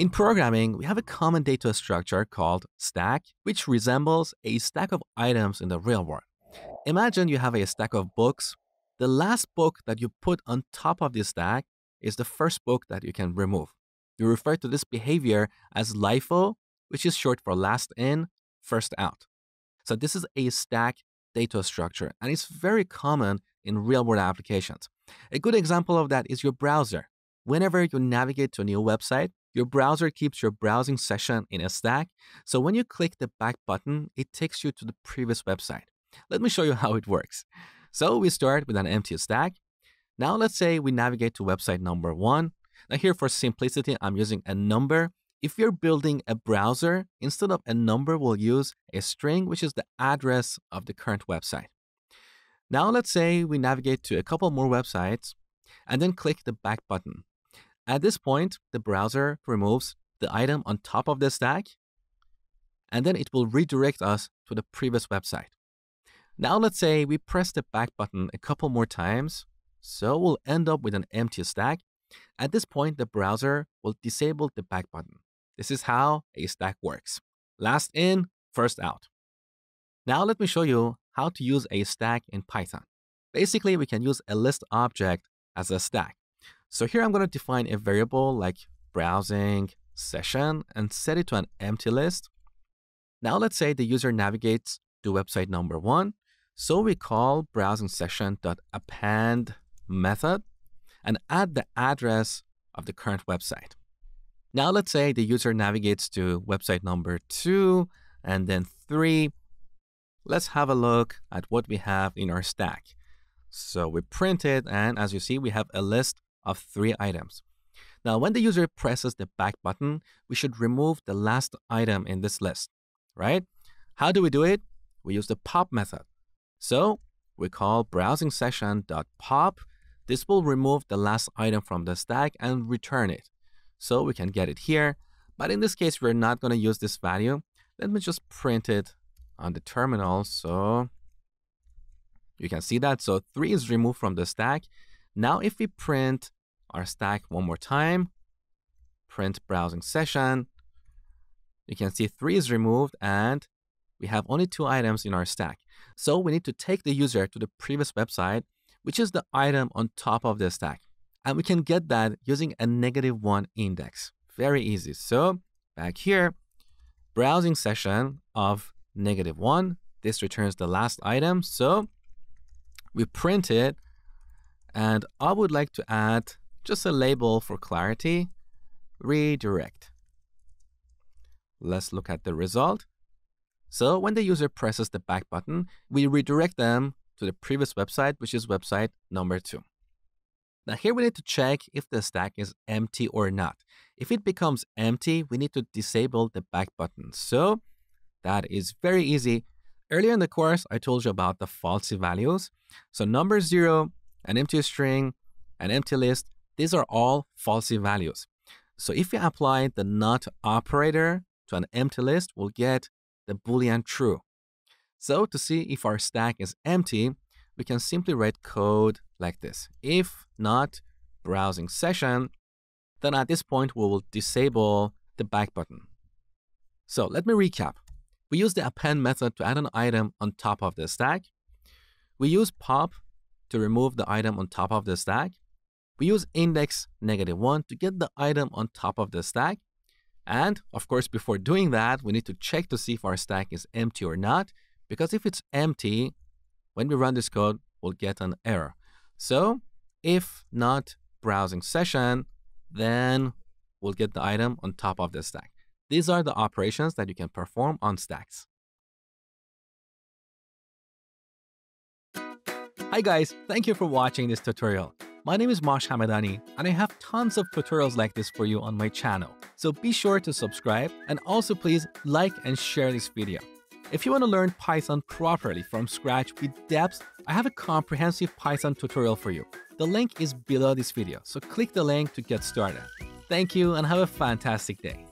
In programming, we have a common data structure called stack, which resembles a stack of items in the real world. Imagine you have a stack of books. The last book that you put on top of the stack is the first book that you can remove. We refer to this behavior as LIFO, which is short for last in, first out. So this is a stack data structure, and it's very common in real-world applications. A good example of that is your browser. Whenever you navigate to a new website, your browser keeps your browsing session in a stack. So when you click the back button, it takes you to the previous website. Let me show you how it works. So we start with an empty stack. Now let's say we navigate to website number 1. Now here for simplicity, I'm using a number. If you're building a browser, instead of a number, we'll use a string, which is the address of the current website. Now let's say we navigate to a couple more websites and then click the back button. At this point, the browser removes the item on top of the stack, and then it will redirect us to the previous website. Now let's say we press the back button a couple more times, so we'll end up with an empty stack. At this point, the browser will disable the back button. This is how a stack works. Last in, first out. Now let me show you how to use a stack in Python. Basically, we can use a list object as a stack. So here I'm going to define a variable like browsing session and set it to an empty list. Now let's say the user navigates to website number 1. So we call browsing session.append method and add the address of the current website. Now let's say the user navigates to website number 2 and then 3. Let's have a look at what we have in our stack. So we print it, and as you see, we have a list of 3 items. Now, when the user presses the back button, we should remove the last item in this list, right? How do we do it? We use the pop method. So we call browsing session.pop. This will remove the last item from the stack and return it. So we can get it here, but in this case, we're not going to use this value. Let me just print it on the terminal, so you can see that. So 3 is removed from the stack. Now, if we print our stack one more time, print browsing session, you can see 3 is removed and we have only 2 items in our stack. So we need to take the user to the previous website, which is the item on top of the stack. And we can get that using a -1 index. Very easy. So back here, browsing session of -1. This returns the last item. So we print it, and I would like to add just a label for clarity, redirect. Let's look at the result. So when the user presses the back button, we redirect them to the previous website, which is website number 2. Now here we need to check if the stack is empty or not. If it becomes empty, we need to disable the back button. So that is very easy. Earlier in the course, I told you about the falsy values. So number 0, an empty string, an empty list, these are all falsy values. So if you apply the not operator to an empty list, we'll get the Boolean true. So to see if our stack is empty, we can simply write code like this. If not browsing session, then at this point, we will disable the back button. So let me recap. We use the append method to add an item on top of the stack. We use pop to remove the item on top of the stack. We use index -1 to get the item on top of the stack. And of course, before doing that, we need to check to see if our stack is empty or not, because if it's empty, when we run this code, we'll get an error. So if not browsing session, then we'll get the item on top of the stack. These are the operations that you can perform on stacks. Hi guys, thank you for watching this tutorial. My name is Mosh Hamadani, and I have tons of tutorials like this for you on my channel. So be sure to subscribe, and also please like and share this video. If you want to learn Python properly from scratch with depth, I have a comprehensive Python tutorial for you. The link is below this video, so click the link to get started. Thank you and have a fantastic day.